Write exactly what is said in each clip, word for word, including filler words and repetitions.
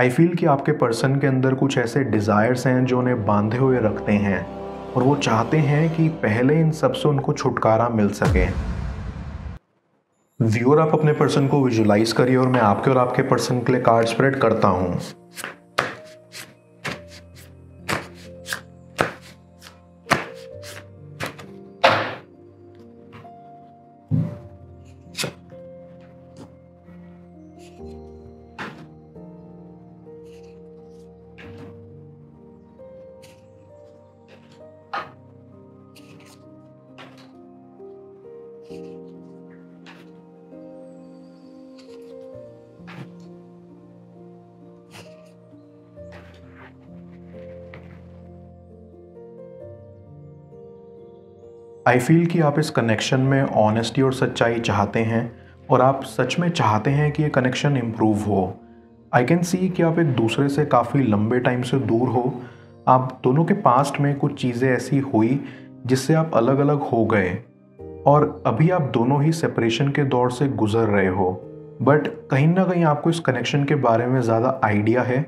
I feel कि आपके person के अंदर कुछ ऐसे डिज़ायर्स हैं जो उन्हें बांधे हुए रखते हैं और वो चाहते हैं कि पहले इन सब से उनको छुटकारा मिल सके। व्यूअर, आप अपने पर्सन को विजुलाइज करिए और मैं आपके और आपके पर्सन के लिए कार्ड स्प्रेड करता हूँ। आई फील कि आप इस कनेक्शन में ऑनेस्टी और सच्चाई चाहते हैं और आप सच में चाहते हैं कि ये कनेक्शन इम्प्रूव हो। आई कैन सी कि आप एक दूसरे से काफ़ी लंबे टाइम से दूर हो। आप दोनों के पास्ट में कुछ चीज़ें ऐसी हुई जिससे आप अलग अलग हो गए और अभी आप दोनों ही सेपरेशन के दौर से गुज़र रहे हो, बट कहीं ना कहीं आपको इस कनेक्शन के बारे में ज़्यादा आइडिया है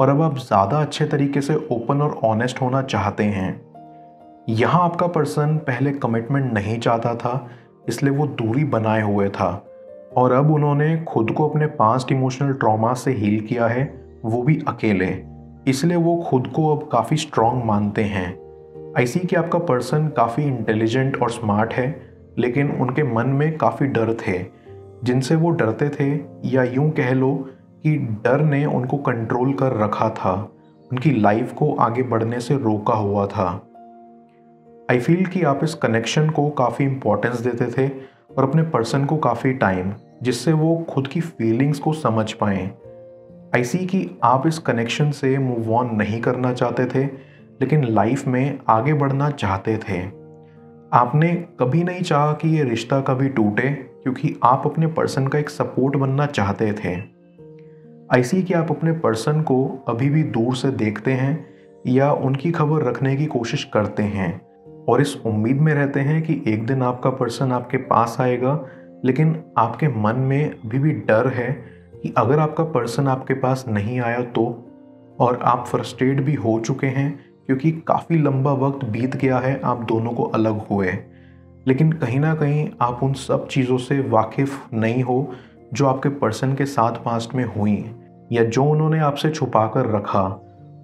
और अब आप ज़्यादा अच्छे तरीके से ओपन और ऑनेस्ट होना चाहते हैं। यहाँ आपका पर्सन पहले कमिटमेंट नहीं चाहता था, इसलिए वो दूरी बनाए हुए था और अब उन्होंने खुद को अपने पास्ट इमोशनल ट्रॉमा से हील किया है, वो भी अकेले, इसलिए वो खुद को अब काफ़ी स्ट्रॉन्ग मानते हैं। ऐसी कि आपका पर्सन काफ़ी इंटेलिजेंट और स्मार्ट है, लेकिन उनके मन में काफ़ी डर थे जिनसे वो डरते थे, या यूँ कह लो कि डर ने उनको कंट्रोल कर रखा था, उनकी लाइफ को आगे बढ़ने से रोका हुआ था। आई फील कि आप इस कनेक्शन को काफ़ी इम्पोर्टेंस देते थे और अपने पर्सन को काफ़ी टाइम, जिससे वो खुद की फीलिंग्स को समझ पाएँ। आई सी कि आप इस कनेक्शन से मूव ऑन नहीं करना चाहते थे, लेकिन लाइफ में आगे बढ़ना चाहते थे। आपने कभी नहीं चाहा कि ये रिश्ता कभी टूटे, क्योंकि आप अपने पर्सन का एक सपोर्ट बनना चाहते थे। आई सी कि आप अपने पर्सन को अभी भी दूर से देखते हैं या उनकी खबर रखने की कोशिश करते हैं और इस उम्मीद में रहते हैं कि एक दिन आपका पर्सन आपके पास आएगा, लेकिन आपके मन में अभी भी डर है कि अगर आपका पर्सन आपके पास नहीं आया तो, और आप फ्रस्ट्रेट भी हो चुके हैं क्योंकि काफ़ी लंबा वक्त बीत गया है आप दोनों को अलग हुए, लेकिन कहीं ना कहीं आप उन सब चीज़ों से वाकिफ़ नहीं हो जो आपके पर्सन के साथ पास्ट में हुई या जो उन्होंने आपसे छुपा कर रखा,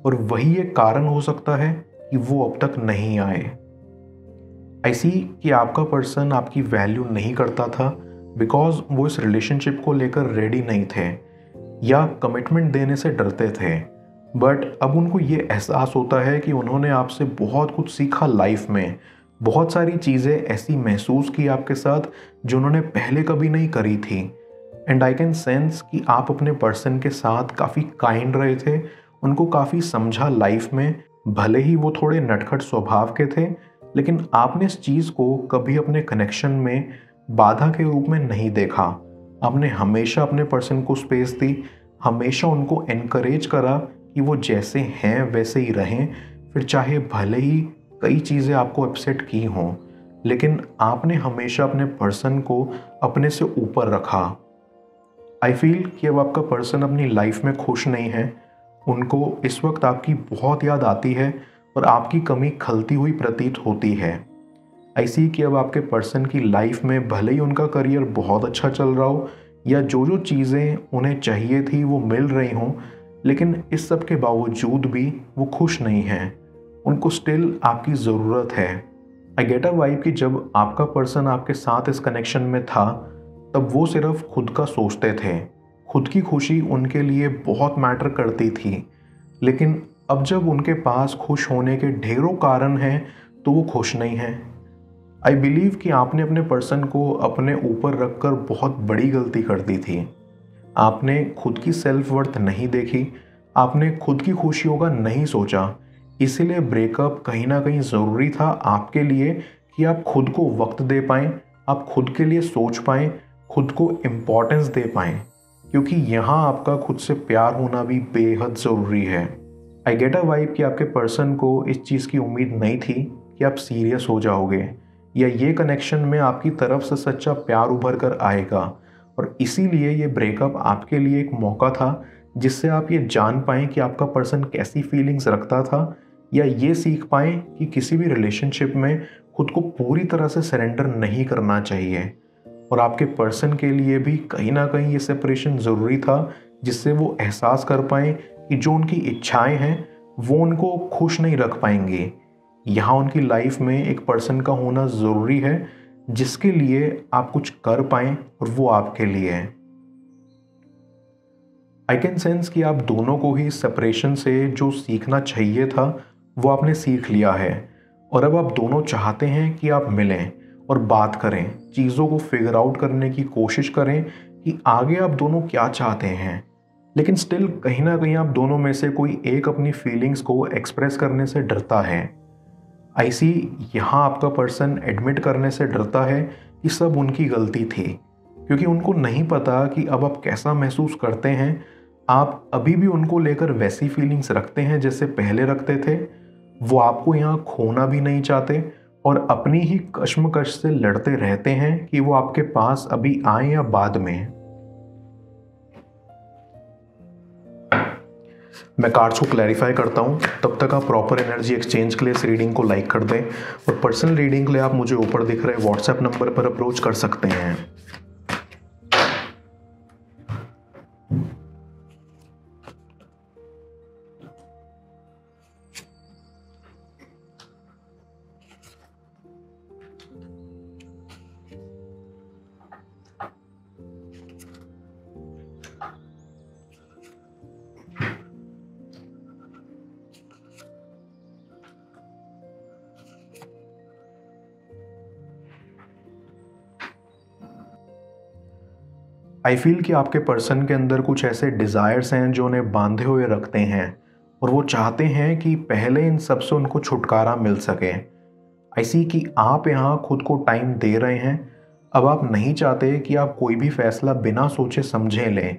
और वही एक कारण हो सकता है कि वो अब तक नहीं आए। ऐसी कि आपका पर्सन आपकी वैल्यू नहीं करता था बिकॉज वो इस रिलेशनशिप को लेकर रेडी नहीं थे या कमिटमेंट देने से डरते थे, बट अब उनको ये एहसास होता है कि उन्होंने आपसे बहुत कुछ सीखा लाइफ में, बहुत सारी चीज़ें ऐसी महसूस की आपके साथ जो उन्होंने पहले कभी नहीं करी थी। एंड आई कैन सेंस कि आप अपने पर्सन के साथ काफ़ी काइंड रहे थे, उनको काफ़ी समझा लाइफ में, भले ही वो थोड़े नटखट स्वभाव के थे, लेकिन आपने इस चीज़ को कभी अपने कनेक्शन में बाधा के रूप में नहीं देखा। आपने हमेशा अपने पर्सन को स्पेस दी, हमेशा उनको एनकरेज करा कि वो जैसे हैं वैसे ही रहें, फिर चाहे भले ही कई चीज़ें आपको अपसेट की हों, लेकिन आपने हमेशा अपने पर्सन को अपने से ऊपर रखा। आई फील कि अब आपका पर्सन अपनी लाइफ में खुश नहीं है, उनको इस वक्त आपकी बहुत याद आती है और आपकी कमी खलती हुई प्रतीत होती है। ऐसी कि अब आपके पर्सन की लाइफ में भले ही उनका करियर बहुत अच्छा चल रहा हो या जो जो चीज़ें उन्हें चाहिए थी वो मिल रही हों, लेकिन इस सब के बावजूद भी वो खुश नहीं हैं, उनको स्टिल आपकी ज़रूरत है। आई गेट अ वाइब कि जब आपका पर्सन आपके साथ इस कनेक्शन में था तब वो सिर्फ खुद का सोचते थे, खुद की खुशी उनके लिए बहुत मैटर करती थी, लेकिन अब जब उनके पास खुश होने के ढेरों कारण हैं तो वो खुश नहीं हैं। आई बिलीव कि आपने अपने पर्सन को अपने ऊपर रखकर बहुत बड़ी गलती कर दी थी। आपने खुद की सेल्फ वर्थ नहीं देखी, आपने खुद की खुशियों का नहीं सोचा, इसीलिए ब्रेकअप कहीं ना कहीं ज़रूरी था आपके लिए कि आप खुद को वक्त दे पाएँ, आप खुद के लिए सोच पाएँ, खुद को इम्पोर्टेंस दे पाएँ, क्योंकि यहाँ आपका खुद से प्यार होना भी बेहद ज़रूरी है। आई गेट अ वाइब कि आपके पर्सन को इस चीज़ की उम्मीद नहीं थी कि आप सीरियस हो जाओगे या ये कनेक्शन में आपकी तरफ से सच्चा प्यार उभर कर आएगा, और इसीलिए ये ब्रेकअप आपके लिए एक मौका था जिससे आप ये जान पाएँ कि आपका पर्सन कैसी फीलिंग्स रखता था, या ये सीख पाएँ कि किसी भी रिलेशनशिप में खुद को पूरी तरह से सरेंडर नहीं करना चाहिए। और आपके पर्सन के लिए भी कहीं ना कहीं ये सेपरेशन ज़रूरी था, जिससे वो एहसास कर पाएँ कि जो उनकी इच्छाएं हैं वो उनको खुश नहीं रख पाएंगी। यहाँ उनकी लाइफ में एक पर्सन का होना ज़रूरी है जिसके लिए आप कुछ कर पाएँ और वो आपके लिए है। आई कैन सेंस कि आप दोनों को ही सेपरेशन से जो सीखना चाहिए था वो आपने सीख लिया है, और अब आप दोनों चाहते हैं कि आप मिलें और बात करें, चीज़ों को फिगर आउट करने की कोशिश करें कि आगे आप दोनों क्या चाहते हैं। लेकिन स्टिल कहीं ना कहीं आप दोनों में से कोई एक अपनी फीलिंग्स को एक्सप्रेस करने से डरता है। आई सी यहाँ आपका पर्सन एडमिट करने से डरता है कि सब उनकी गलती थी, क्योंकि उनको नहीं पता कि अब आप कैसा महसूस करते हैं। आप अभी भी उनको लेकर वैसी फीलिंग्स रखते हैं जैसे पहले रखते थे। वो आपको यहाँ खोना भी नहीं चाहते और अपनी ही कश्मकश से लड़ते रहते हैं कि वो आपके पास अभी आए या बाद में। मैं कार्ड्स को क्लैरिफाई करता हूँ, तब तक आप प्रॉपर एनर्जी एक्सचेंज के लिए इस रीडिंग को लाइक कर दें, और पर्सनल रीडिंग के लिए आप मुझे ऊपर दिख रहे व्हाट्सएप नंबर पर अप्रोच कर सकते हैं। आई फील कि आपके पर्सन के अंदर कुछ ऐसे डिज़ायर्स हैं जो उन्हें बांधे हुए रखते हैं, और वो चाहते हैं कि पहले इन सब से उनको छुटकारा मिल सके। आई सी कि आप यहाँ खुद को टाइम दे रहे हैं। अब आप नहीं चाहते कि आप कोई भी फैसला बिना सोचे समझे लें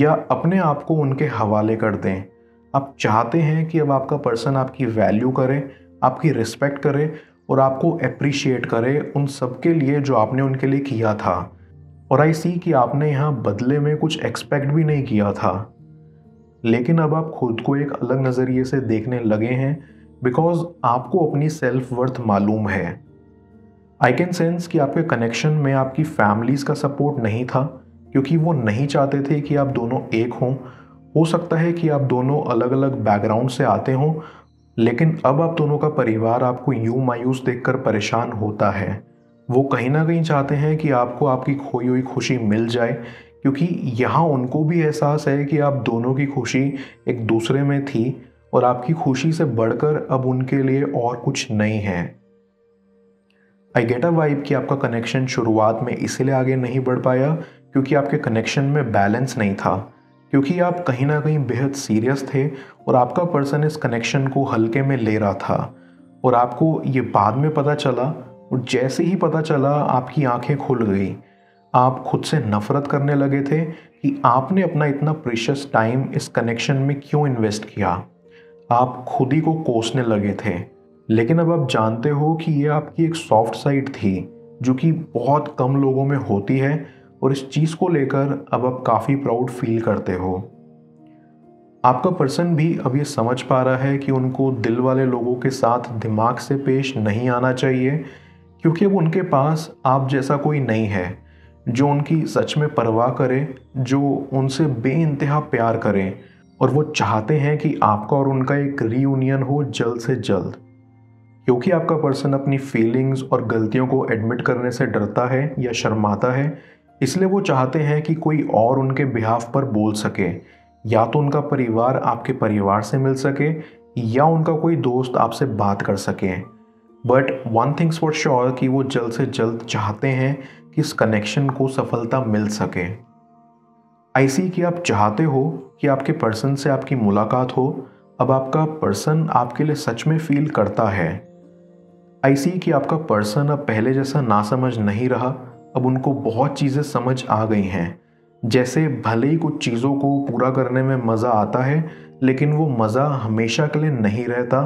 या अपने आप को उनके हवाले कर दें। आप चाहते हैं कि अब आपका पर्सन आपकी वैल्यू करे, आपकी रिस्पेक्ट करे और आपको अप्रिशिएट करे उन सब के लिए जो आपने उनके लिए किया था। और आई सी कि आपने यहाँ बदले में कुछ एक्सपेक्ट भी नहीं किया था, लेकिन अब आप खुद को एक अलग नज़रिए से देखने लगे हैं, बिकॉज आपको अपनी सेल्फ वर्थ मालूम है। आई कैन सेंस कि आपके कनेक्शन में आपकी फैमिलीज़ का सपोर्ट नहीं था, क्योंकि वो नहीं चाहते थे कि आप दोनों एक हों। हो सकता है कि आप दोनों अलग अलग बैकग्राउंड से आते हों, लेकिन अब आप दोनों का परिवार आपको यूं मायूस देखकर परेशान होता है। वो कहीं ना कहीं चाहते हैं कि आपको आपकी खोई हुई खुशी मिल जाए, क्योंकि यहाँ उनको भी एहसास है कि आप दोनों की खुशी एक दूसरे में थी और आपकी खुशी से बढ़कर अब उनके लिए और कुछ नहीं है। आई गेट अ वाइब कि आपका कनेक्शन शुरुआत में इसलिए आगे नहीं बढ़ पाया क्योंकि आपके कनेक्शन में बैलेंस नहीं था, क्योंकि आप कहीं ना कहीं बेहद सीरियस थे और आपका पर्सन इस कनेक्शन को हल्के में ले रहा था। और आपको ये बाद में पता चला, और जैसे ही पता चला आपकी आंखें खुल गई। आप खुद से नफरत करने लगे थे कि आपने अपना इतना प्रीशियस टाइम इस कनेक्शन में क्यों इन्वेस्ट किया। आप खुद ही को कोसने लगे थे, लेकिन अब आप जानते हो कि ये आपकी एक सॉफ्ट साइड थी जो कि बहुत कम लोगों में होती है, और इस चीज़ को लेकर अब आप काफ़ी प्राउड फील करते हो। आपका पर्सन भी अब ये समझ पा रहा है कि उनको दिल वाले लोगों के साथ दिमाग से पेश नहीं आना चाहिए, क्योंकि अब उनके पास आप जैसा कोई नहीं है जो उनकी सच में परवाह करे, जो उनसे बेइंतहा प्यार करे, और वो चाहते हैं कि आपका और उनका एक रीयूनियन हो जल्द से जल्द। क्योंकि आपका पर्सन अपनी फीलिंग्स और गलतियों को एडमिट करने से डरता है या शर्माता है, इसलिए वो चाहते हैं कि कोई और उनके बिहाफ पर बोल सके। या तो उनका परिवार आपके परिवार से मिल सके या उनका कोई दोस्त आपसे बात कर सके। But one things for sure कि वो जल्द से जल्द चाहते हैं कि इस कनेक्शन को सफलता मिल सके। आई सी कि आप चाहते हो कि आपके पर्सन से आपकी मुलाकात हो। अब आपका पर्सन आपके लिए सच में फील करता है। आई सी कि आपका पर्सन अब पहले जैसा नासमझ नहीं रहा, अब उनको बहुत चीज़ें समझ आ गई हैं। जैसे भले ही कुछ चीज़ों को पूरा करने में मज़ा आता है, लेकिन वो मज़ा हमेशा के लिए नहीं रहता।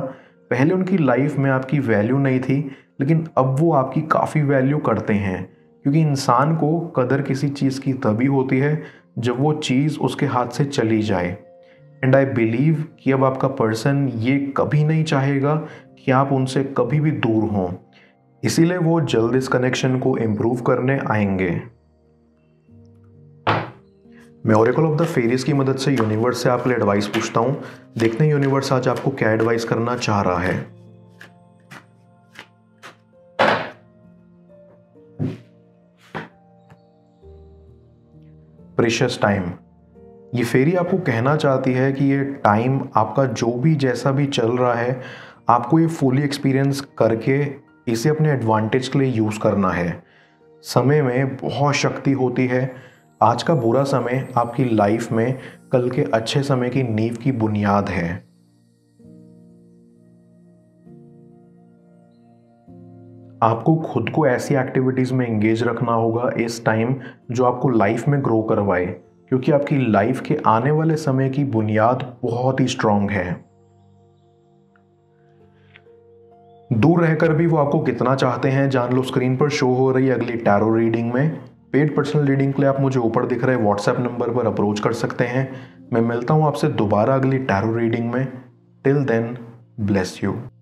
पहले उनकी लाइफ में आपकी वैल्यू नहीं थी, लेकिन अब वो आपकी काफ़ी वैल्यू करते हैं, क्योंकि इंसान को कदर किसी चीज़ की तभी होती है जब वो चीज़ उसके हाथ से चली जाए। एंड आई बिलीव कि अब आपका पर्सन ये कभी नहीं चाहेगा कि आप उनसे कभी भी दूर हों, इसीलिए वो जल्द इस कनेक्शन को इम्प्रूव करने आएंगे। मैं ओरेकल ऑफ द फेरीज की मदद से यूनिवर्स से आपके लिए एडवाइस पूछता हूँ। देखते हैं यूनिवर्स आज आपको क्या एडवाइस करना चाह रहा है। प्रीशियस टाइम, ये फेरी आपको कहना चाहती है कि ये टाइम आपका जो भी जैसा भी चल रहा है, आपको ये फुली एक्सपीरियंस करके इसे अपने एडवांटेज के लिए यूज़ करना है। समय में बहुत शक्ति होती है। आज का बुरा समय आपकी लाइफ में कल के अच्छे समय की नींव की बुनियाद है। आपको खुद को ऐसी एक्टिविटीज़ में एंगेज रखना होगा इस टाइम जो आपको लाइफ में ग्रो करवाए, क्योंकि आपकी लाइफ के आने वाले समय की बुनियाद बहुत ही स्ट्रांग है। दूर रहकर भी वो आपको कितना चाहते हैं जान लो। स्क्रीन पर शो हो रही है अगली टैरो रीडिंग में। पेड पर्सनल रीडिंग के लिए आप मुझे ऊपर दिख रहे व्हाट्सएप नंबर पर अप्रोच कर सकते हैं। मैं मिलता हूँ आपसे दोबारा अगली टैरो रीडिंग में। Till then, bless you.